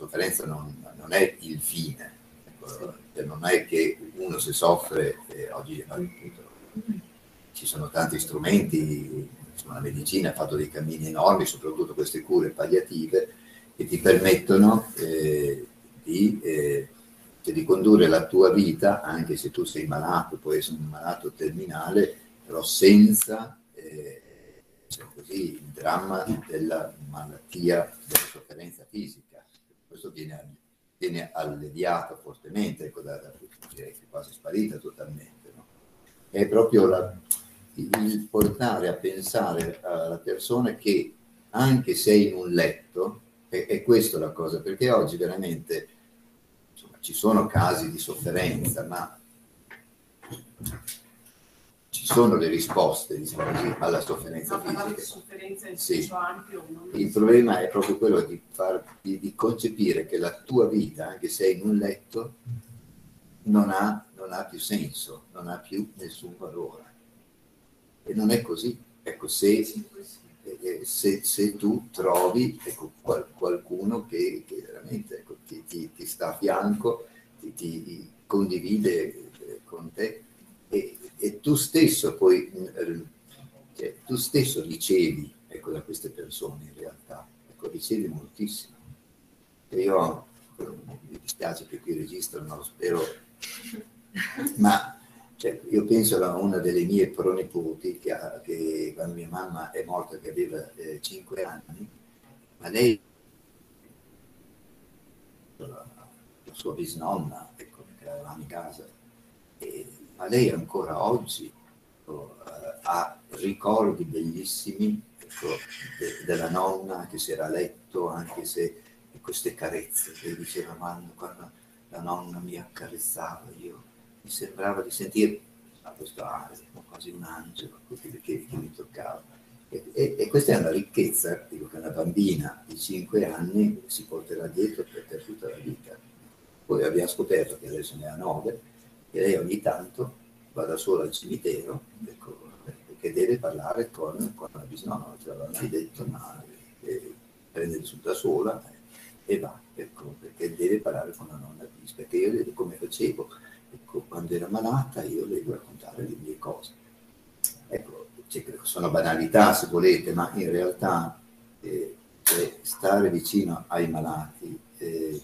sofferenza non è il fine, ecco, cioè non è che uno se soffre, oggi appunto, ci sono tanti strumenti, insomma, la medicina ha fatto dei cammini enormi, soprattutto queste cure palliative, che ti permettono di condurre la tua vita, anche se tu sei malato, puoi essere un malato terminale, però senza il dramma della malattia, della sofferenza fisica. Questo viene alleviato fortemente, ecco, direi che quasi sparita totalmente, no? È proprio il portare a pensare alla persona che anche se in un letto, è questa la cosa, perché oggi veramente, insomma, ci sono casi di sofferenza, ma ci sono le risposte, diciamo così, alla sofferenza fisica. Di sofferenza in senso ampio, il problema è proprio quello di concepire che la tua vita, anche se in un letto, non ha più senso, non ha più nessun valore. E non è così. Ecco, se tu trovi, ecco, qualcuno che veramente, ecco, ti sta a fianco, ti condivide con te, e tu stesso poi, cioè, tu stesso ricevi, ecco, da queste persone in realtà, ecco, ricevi moltissimo. E io, mi dispiace che qui registro, non lo spero, ma cioè, io penso a una delle mie pronipoti che quando mia mamma è morta, che aveva 5 anni, ma lei, la sua bisnonna, ecco, che eravamo in casa, ma lei ancora oggi, ecco, ha ricordi bellissimi, ecco, della nonna che si era a letto, anche se queste carezze, lei diceva, quando la nonna mi accarezzava, io mi sembrava di sentire a questo asino, quasi un angelo che mi toccava. E questa è una ricchezza, dico, che una bambina di 5 anni si porterà dietro per tutta la vita. Poi abbiamo scoperto, che adesso ne ha 9, che lei ogni tanto va da sola al cimitero, ecco, perché deve parlare con la bisnonna, non ce l'avevano detto, ma prende su da sola e va, ecco, perché deve parlare con la nonna bis, perché io vedo come facevo. Ecco, quando era malata io le devo raccontare le mie cose. Ecco, cioè, sono banalità se volete, ma in realtà stare vicino ai malati, non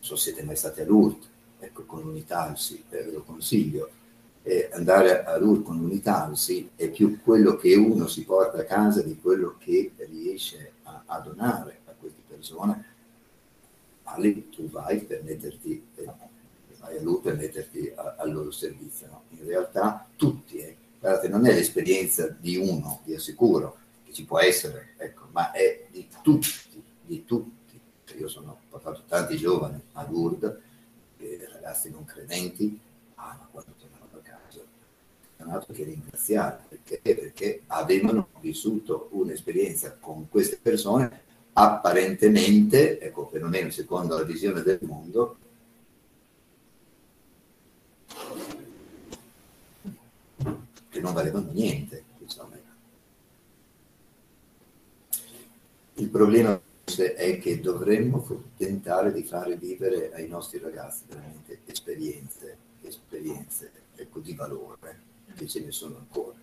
so se siete mai stati a Lur, ecco, con Unitalsi, ve lo consiglio, andare a Lur con Unitalsi è più quello che uno si porta a casa di quello che riesce a donare a queste persone. Ma lì tu vai per metterti... vai a lui per metterti al loro servizio, no? In realtà tutti, guardate, non è l'esperienza di uno, vi assicuro, che ci può essere, ecco, ma è di tutti, di tutti. Io ho portato tanti giovani a Lourdes, ragazzi non credenti, ma quando tornavano a casa non altro che ringraziare, perché avevano vissuto un'esperienza con queste persone, apparentemente, ecco, perlomeno secondo la visione del mondo, che non valevano niente, insomma. Il problema è che dovremmo tentare di fare vivere ai nostri ragazzi veramente esperienze, ecco, di valore, che ce ne sono ancora.